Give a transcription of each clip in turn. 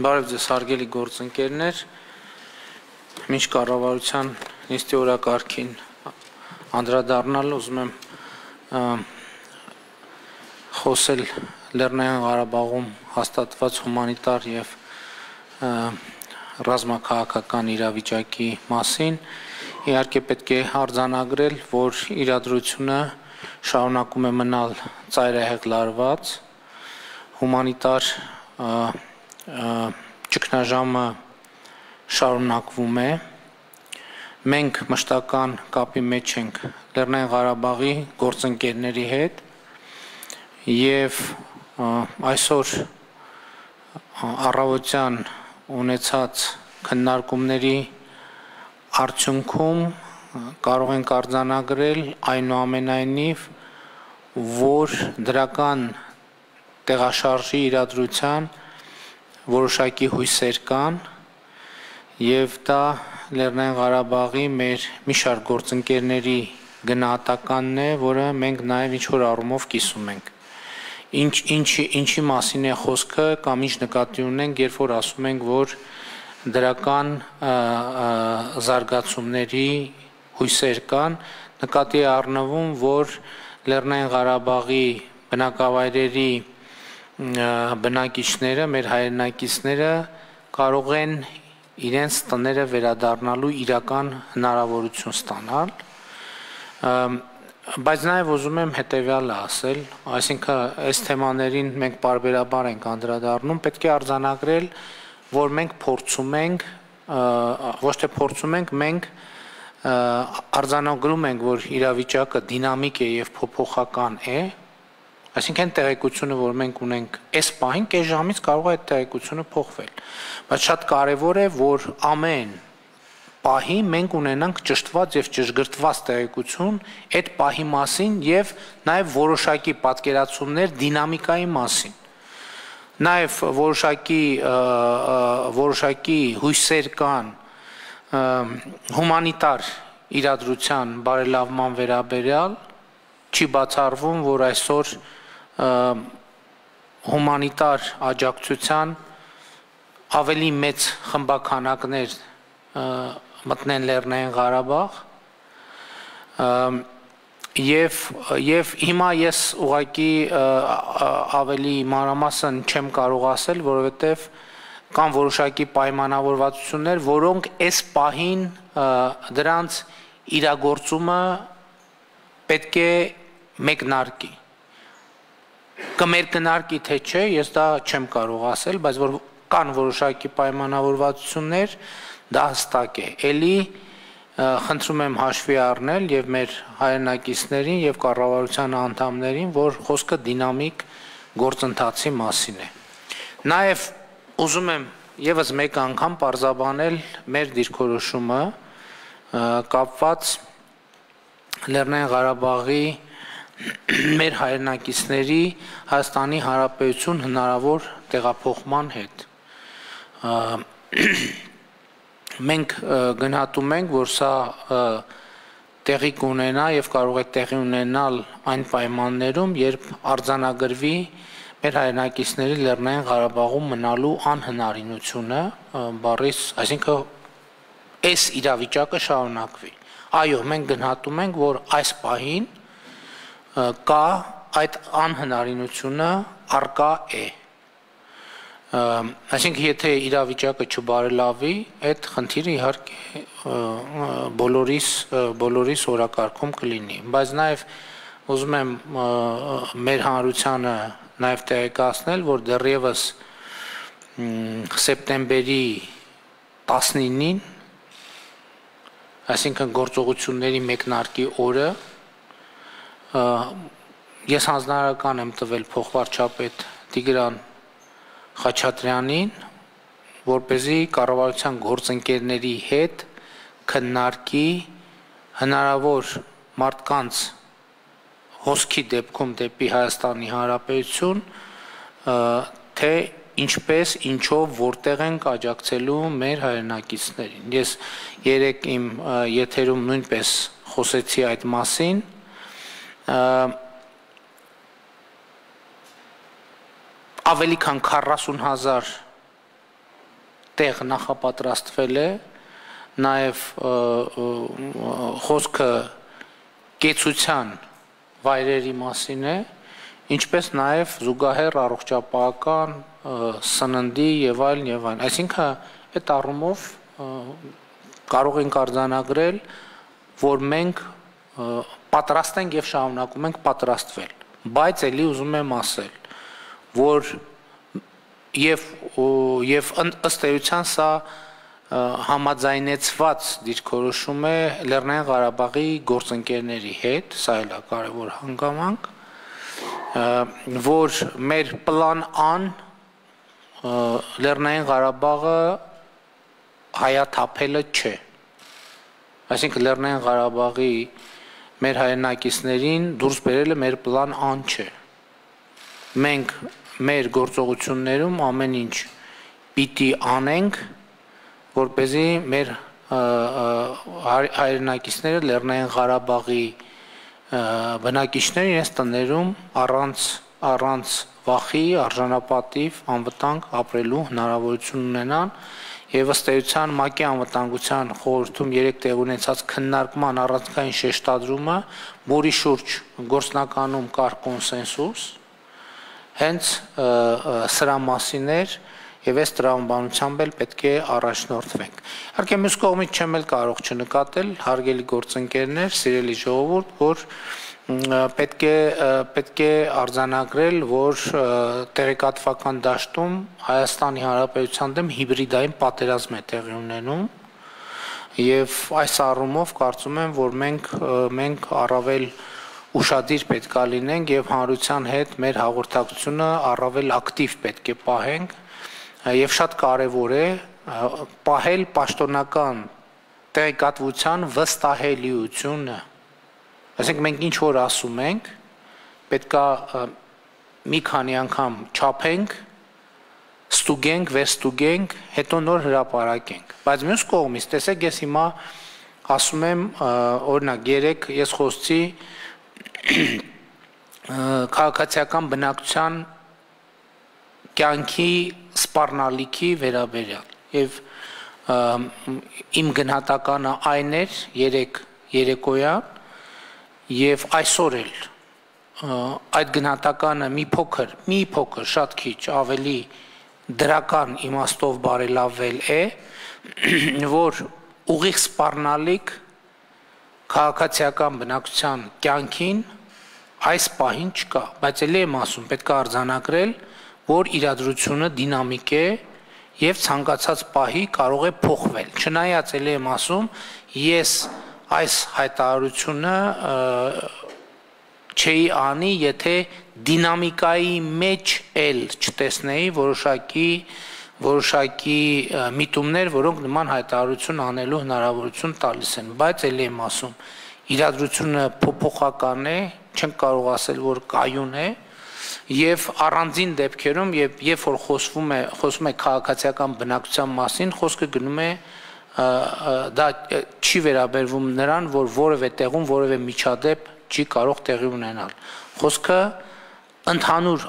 Բարև ձեզ հարգելի գործընկերներ, մինչ կառավարության նիստի օրակարգին անդրադառնալով ուզում եմ խոսել Լեռնային Ղարաբաղում հաստատված հումանիտար և ռազմաքաղաքական իրավիճակի մասին, իհարկե պետք է արձանագրել, որ իրադրությունը շարունակում է մնալ ծայրահեղ լարված, հումանիտար ճգնաժամը շարունակվում է, մենք մշտական կապի մեջ ենք Լեռնային Ղարաբաղի գործընկերների հետ և այսօր առավոտյան ունեցած քննարկումների արդյունքում կարող ենք արձանագրել այնուամենայնիվ, որ դրական տեղաշարժի իրադրության որոշակի հույսեր կան և դա Լեռնային Ղարաբաղի մեր մի շարք գործընկերների գնահատականն է, որը մենք նաև ինչ-որ առումով կիսում ենք։ Ինչի մասին է խոսքը կամ ինչ նկատի ունենք, երբ որ ասում ենք, որ դրական զարգացումների հույսեր կան, նկատի է առնվում, որ Լեռնային Ղարաբաղի բնակավայրերի բնակիչները, մեր հայրենակիցները կարող են իրենց տները վերադառնալու իրական հնարավորություն ստանալ, բայց նաև ուզում եմ հետևյալը ասել, այսինքն այս թեմաներին մենք պարբերաբար ենք անդրադառնում, պետք է արձանագրել, որ մենք փորձում ենք, ոչ թե փորձում ենք, մենք արձանագրում ենք, որ իրավիճակը դինամիկ է և փոփոխական է, այսինքն տեղեկությունը, որ մենք ունենք այս պահին, կես ժամից կարող է այդ տեղեկությունը փոխվել։ Բայց շատ կարևոր է, որ ամեն պահի մենք ունենանք ճշտված և ճշգրտված տեղեկություն այդ պահի մասին և նաև որոշակի պատկերացումներ դինամիկայի մասին։ Նաև որոշակի հույսեր կան հումանիտար իրադրության բարելավման վերաբերյալ, չի բացառվում, որ այսօր հումանիտար աջակցության ավելի մեծ խմբաքանակներ մտնեն Լեռնային Ղարաբաղ և հիմա ես ուղղակի ավելի մանրամասն չեմ կարող ասել, որովհետև կան որոշակի պայմանավորվածություններ, որոնք այս պահին դրանց իրագործումը պետք է մեկնարկի, կմերկնարկի թե չէ, ես դա չեմ կարող ասել, բայց որ կան որոշակի պայմանավորվածություններ, դա հստակ է, էլի խնդրում եմ հաշվի առնել և մեր հայրենակիցներին և կառավարության անդամներին, որ խոսքը դինամիկ գործընթացի մասին է։ Նաև ուզում եմ ևս մեկ անգամ պարզաբանել մեր դիրքորոշումը կապված Լեռնային Ղարաբաղի մեր հայրենակիցների Հայաստանի Հանրապետություն հնարավոր տեղափոխման հետ։ Մենք գնահատում ենք, որ սա տեղի կունենա և կարող է տեղի ունենալ այն պայմաններում, երբ արձանագրվի մեր հայրենակիցների Լեռնային Ղարաբաղում մնալու անհնարինությունը, բառիս, այսինքն այս իրավիճակը շարունակվի։ Այո, մենք գնահատում ենք, որ այս պահին կա այդ անհնարինությունը առկա է։ Այսինքն, եթե իրավիճակը չբարելավի, այդ խնդիրը իհարկե բոլորիս օրակարգում կլինի։ Բայց նաև ուզում եմ մեր հանրությանը նաև տեղեկացնել, որ դեռևս սեպտեմբերի 19-ին, այսինքն գործողությունների մեկնարկի օրը, ես հանձնարարական եմ տվել փոխվարչապետ Տիգրան Խաչատրյանին, որպեսզի կառավարության գործընկերների հետ քննարկի հնարավոր մարդկանց հոսքի դեպքում դեպի Հայաստանի Հանրապետություն, թե ինչպես, ինչով, որտեղ ենք աջակցելու մեր հայրենակիցներին։ Ես երեկ իմ եթերում նույնպես խոսեցի այդ մասին։ Ավելի քան 40,000 տեղ նախապատրաստվել է, նաև խոսքը կեցության վայրերի մասին է, ինչպես նաև զուգահեռ առողջապահական, սննդի եւ այլն եւ այլն։ Այսինքն այդ առումով կարող ենք արձանագրել, որ մենք պատրաստ ենք եւ շարունակում ենք պատրաստվել, բայց ելի ուզում եմ ասել, որ եւ ըստ էության սա համաձայնեցված դիրքորոշում է Լեռնային Ղարաբաղի գործընկերների հետ, սա էլ է կարևոր հանգամանք, որ մեր պլան Ա-ն Լեռնային Ղարաբաղը հայաթափելը չէ, այսինքն Լեռնային Ղարաբաղի մեր հայրենակիցներին դուրս բերելը մեր պլան Ա-ն չէ, մենք մեր գործողություններում ամեն ինչ պիտի անենք, որպեսզի մեր հայրենակիցները Լեռնային Ղարաբաղի բնակիչները իրենց տներում առանց վախի, արժանապատիվ, անվտանգ ապրելու հնարավորություն ունենան եւ ըստ էության ՄԱԿ-ի անվտանգության խորհրդում 3 տեղ ունեցած քննարկման առանցքային շեշտադրումը, որի շուրջ գործնականում կար կոնսենսուս, հենց սրա մասին էր եւ այս տրամաբանությամբ էլ պետք է առաջնորդվենք։ Իհարկե մյուս կողմից չեմ էլ կարող չնկատել, հարգելի գործընկերներ, սիրելի ժողովուրդ, որ պետք է արձանագրել, որ տեղեկատվական դաշտում Հայաստանի Հանրապետության դեմ հիբրիդային պատերազմ է տեղի ունենում եւ այս առումով կարծում եմ, որ մենք առավել ուշադիր պետք է լինենք եւ հանրության հետ մեր հաղորդակցությունը առավել ակտիվ պետք է պահենք եւ շատ կարեւոր է պահել պաշտոնական տեղեկատվության վստահելիությունը, այսինքն մենք ինչ որ ասում ենք պետք է մի քանի անգամ չափենք, ստուգենք, վերստուգենք, հետո նոր հրապարակենք, բայց մյուս կողմից տեսեք ես հիմա ասում եմ օրինակ երեք ես խոսեցի քաղաքացիական բնակության կյանքի սպառնալիքի վերաբերյալ եւ իմ գնահատականը այն էր երեկոյան եւ այսօր էլ այդ գնահատականը մի փոքր շատ քիչ ավելի դրական իմաստով բարելավվել է, որ ուղիղ սպառնալիք քաղաքացիական բնակության կյանքին այս պահին չկա, բայց ելի եմ ասում, պետք է արձանագրել, որ իրադրությունը դինամիկ է եւ ցանկացած պահի կարող է փոխվել։ Չնայած ելի եմ ասում, ես այս հայտարարությունը չէի անի, եթե դինամիկայի մեջ էլ չտեսնեի որոշակի միտումներ, որոնք նման հայտարարություն անելու հնարավորություն տալիս են, բայց ելի եմ ասում, իրադրությունը փոփոխական է, չենք կարող ասել, որ կայուն է, եւ առանձին դեպքերում, երբ որ խոսվում է քաղաքացիական բնակության մասին, խոսքը գնում է, դա չի վերաբերվում նրան, որ որևէ տեղում որևէ միջադեպ չի կարող տեղի ունենալ։ Խոսքը ընդհանուր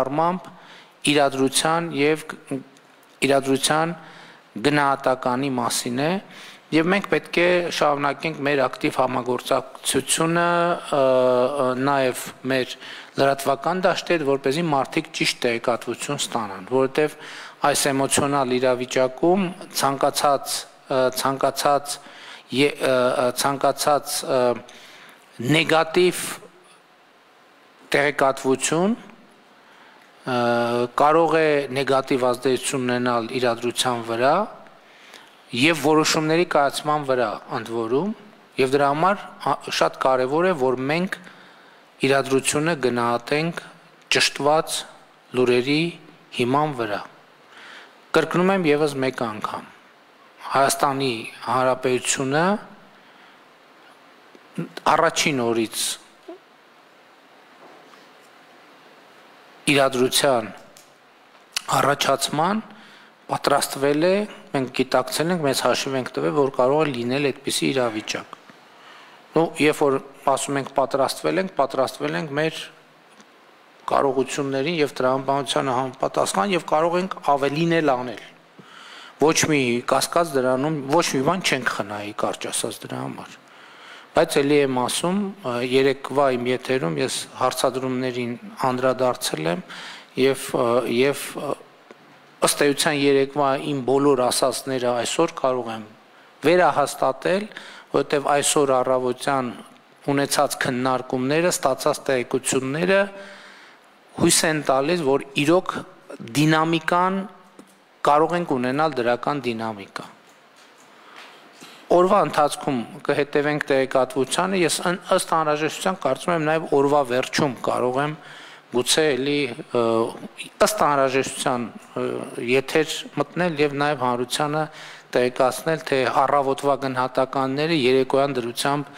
առմամբ իրադրության եւ իրադրության գնահատականի մասին է եւ մենք պետք է շարունակենք մեր ակտիվ համագործակցությունը նաեւ մեր լրատվական դաշտեր, որպեսզի մարդիկ ճիշտ տեղեկատվություն ստանան, որովհետեւ այս էմոցիոնալ իրավիճակում ցանկացած նեգատիվ տեղեկատվություն կարող է նեգատիվ ազդեցություն ունենալ իրադրության վրա եւ որոշումների կայացման վրա ընդ որում եւ դրա համար շատ կարեւոր է, որ մենք իրադրությունը գնահատենք ճշտված լուրերի հիման վրա։ Կրկնում եմ եւս մեկ անգամ, Հայաստանի Հանրապետությունը առաջին օրից իրադրության առաջացման պատրաստվել է, մենք գիտակցել ենք, մեզ հաշիվ ենք տվել, որ կարող է լինել այդպիսի իրավիճակ։ Երբ որ ասում ենք պատրաստվել ենք մեր կարողություններին եւ տրամաբանության համապատասխան եւ կարող ենք ավելին էլ անել։ Ոչ մի կասկած դրանում, ոչ մի բան չենք խնայի կարճ ասած դրա համար։ Բայց ելի եմ ասում, երեկվա իմ եթերում ես հարցադրումներին անդրադարձել եմ եւ ըստ էության երեկվա իմ բոլոր ասածները այսօր կարող եմ վերահաստատել, որտեղ այսօր առավոտյան ունեցած քննարկումները, ստացած տեղեկությունները հույս են տալիս, որ իրոք դինամիկան կարող ենք ունենալ դրական դինամիկա։ Օրվա ընթացքում կհետևենք տեղեկատվությանը, ես ըստ անհրաժեշտության կարծում եմ նաև օրվա վերջում կարող եմ գուցե էլի ըստ անհրաժեշտության եթեր մտնել եւ նաև հանրությանը տեղեկացնել, թե առավոտվա գնահատականները երեկոյան դրությամբ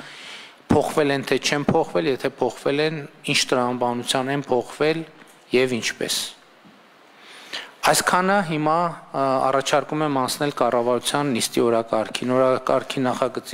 փոխվել են, թե չեն փոխվել, եթե փոխվել են, ինչ տրամաբանության են փոխվել եւ ինչպես։ Այսքանը հիմա առաջարկում եմ անցնել կառավարության նիստի օրակարգին, նախագծի